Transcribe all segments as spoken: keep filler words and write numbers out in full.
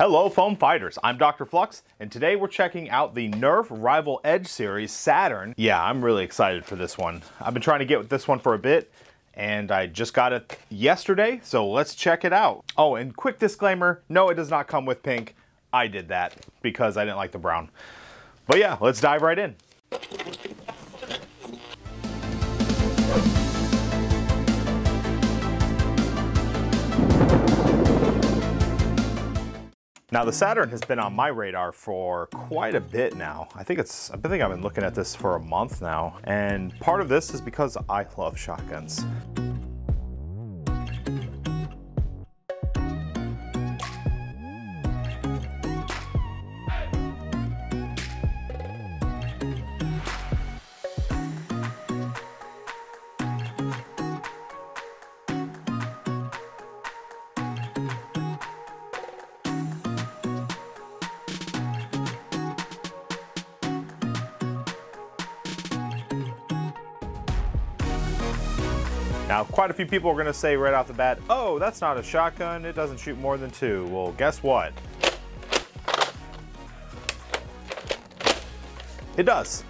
Hello Foam Fighters, I'm Doctor Flux, and today we're checking out the Nerf Rival Edge series Saturn. Yeah, I'm really excited for this one. I've been trying to get this one for a bit, and I just got it yesterday, so let's check it out. Oh, and quick disclaimer, no, it does not come with pink. I did that because I didn't like the brown. But yeah, let's dive right in. Now the Saturn has been on my radar for quite a bit now. I think it's, I think I've been looking at this for a month now. And part of this is because I love shotguns. Now, quite a few people are gonna say right off the bat, oh, that's not a shotgun, it doesn't shoot more than two. Well, guess what? It does.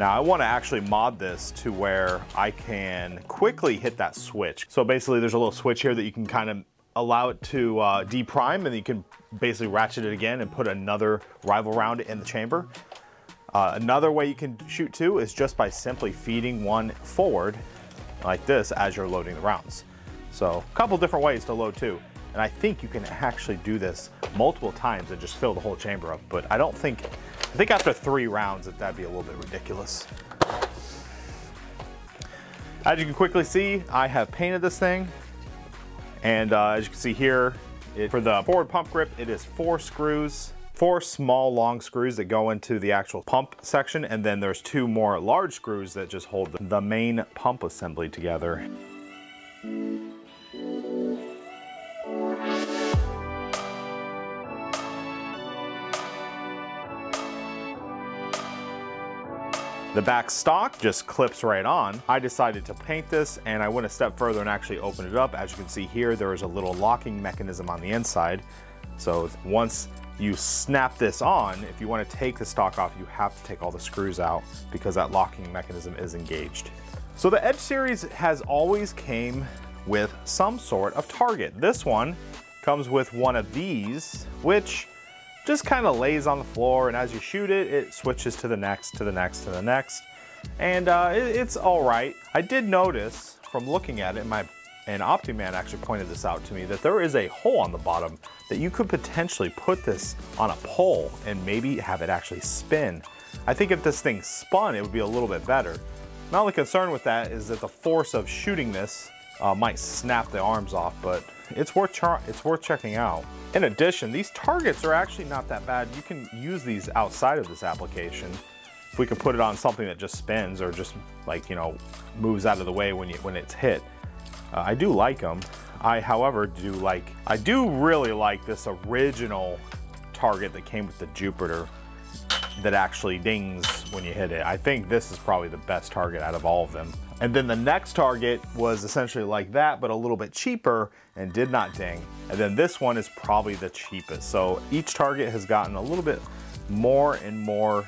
Now, I wanna actually mod this to where I can quickly hit that switch. So basically, there's a little switch here that you can kind of allow it to uh, deprime, and you can basically ratchet it again and put another rival round in the chamber. Uh, another way you can shoot two is just by simply feeding one forward like this as you're loading the rounds. So a couple different ways to load two. And I think you can actually do this multiple times and just fill the whole chamber up. But I don't think, I think after three rounds, that that'd be a little bit ridiculous. As you can quickly see, I have painted this thing. And uh, as you can see here, it, for the forward pump grip, it is four screws, four small long screws that go into the actual pump section, and then there's two more large screws that just hold the main pump assembly together. The back stock just clips right on. I decided to paint this, and I went a step further and actually opened it up. As you can see here, there is a little locking mechanism on the inside. So once you snap this on, if you want to take the stock off, you have to take all the screws out because that locking mechanism is engaged. So the Edge series has always came with some sort of target. This one comes with one of these, which just kind of lays on the floor, and as you shoot it, it switches to the next, to the next, to the next. And uh, it, it's all right. I did notice from looking at it, my And OptiMan actually pointed this out to me, that there is a hole on the bottom that you could potentially put this on a pole and maybe have it actually spin. I think if this thing spun, it would be a little bit better. My only concern with that is that the force of shooting this uh, might snap the arms off, but it's worth, char it's worth checking out. In addition, these targets are actually not that bad. You can use these outside of this application. If we could put it on something that just spins or just like, you know, moves out of the way when, you, when it's hit. Uh, I do like them. I, however, do like, I do really like this original target that came with the Jupiter that actually dings when you hit it. I think this is probably the best target out of all of them. And then the next target was essentially like that, but a little bit cheaper and did not ding. And then this one is probably the cheapest. So each target has gotten a little bit more and more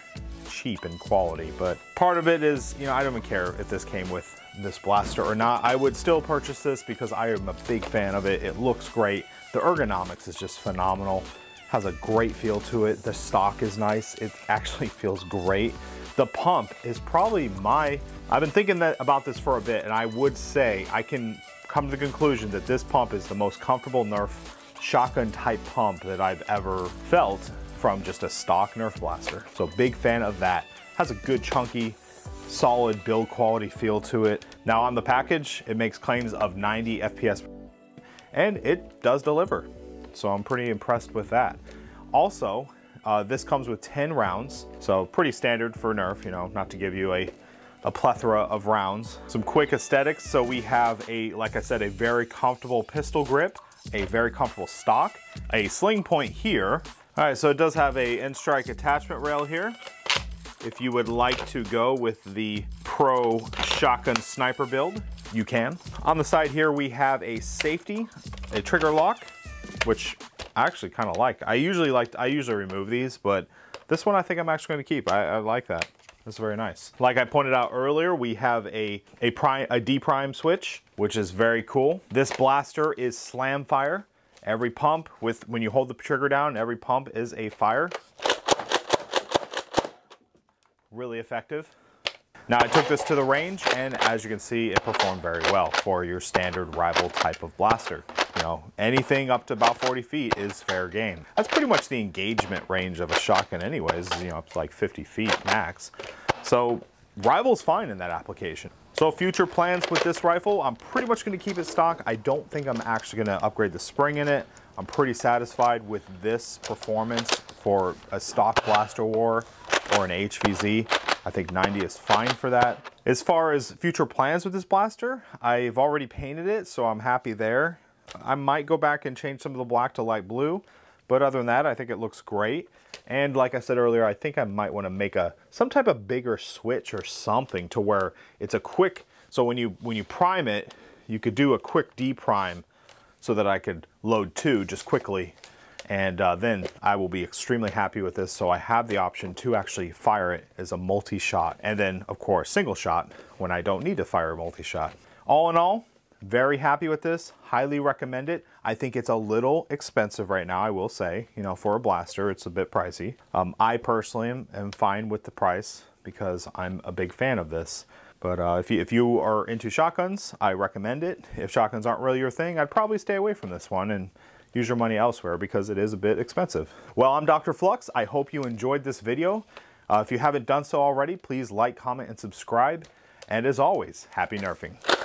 cheap in quality, but part of it is, you know, I don't even care if this came with this blaster or not. I would still purchase this because I am a big fan of it. It looks great. The ergonomics is just phenomenal. Has a great feel to it. The stock is nice. It actually feels great. The pump is probably my, I've been thinking that about this for a bit, and I would say I can come to the conclusion that this pump is the most comfortable Nerf shotgun type pump that I've ever felt from just a stock Nerf blaster. So big fan of that. Has a good chunky, solid build quality feel to it. Now on the package, it makes claims of ninety F P S, and it does deliver. So I'm pretty impressed with that. Also, uh, this comes with ten rounds. So pretty standard for Nerf, you know, not to give you a, a plethora of rounds. Some quick aesthetics. So we have a, like I said, a very comfortable pistol grip, a very comfortable stock, a sling point here. All right, so it does have a N-Strike attachment rail here. If you would like to go with the pro shotgun sniper build, you can. On the side here, we have a safety, a trigger lock, which I actually kind of like. I usually like, I usually remove these, but this one I think I'm actually going to keep. I, I like that. That's very nice. Like I pointed out earlier, we have a, a, prime, a D prime switch, which is very cool. This blaster is slam fire. Every pump, with when you hold the trigger down, every pump is a fire. Really effective. Now I took this to the range, and as you can see, it performed very well for your standard Rival type of blaster. You know, anything up to about forty feet is fair game. That's pretty much the engagement range of a shotgun anyways, you know, up to like fifty feet max. So Rival's fine in that application. So future plans with this rifle, I'm pretty much going to keep it stock. I don't think I'm actually going to upgrade the spring in it. I'm pretty satisfied with this performance for a stock blaster war or an H V Z. I think ninety is fine for that. As far as future plans with this blaster, I've already painted it, so I'm happy there. I might go back and change some of the black to light blue, but other than that, I think it looks great. And like I said earlier, I think I might want to make a some type of bigger switch or something to where it's a quick, so when you when you prime it, you could do a quick D-prime so that I could load two just quickly. And uh, then I will be extremely happy with this. So I have the option to actually fire it as a multi-shot. And then of course, single shot when I don't need to fire a multi-shot. All in all, very happy with this, highly recommend it. I think it's a little expensive right now, I will say, you know, for a blaster, it's a bit pricey. Um, I personally am, am fine with the price because I'm a big fan of this. But uh, if, you, if you are into shotguns, I recommend it. If shotguns aren't really your thing, I'd probably stay away from this one and use your money elsewhere because it is a bit expensive. Well, I'm Doctor Flux. I hope you enjoyed this video. Uh, if you haven't done so already, please like, comment, and subscribe. And as always, happy nerfing.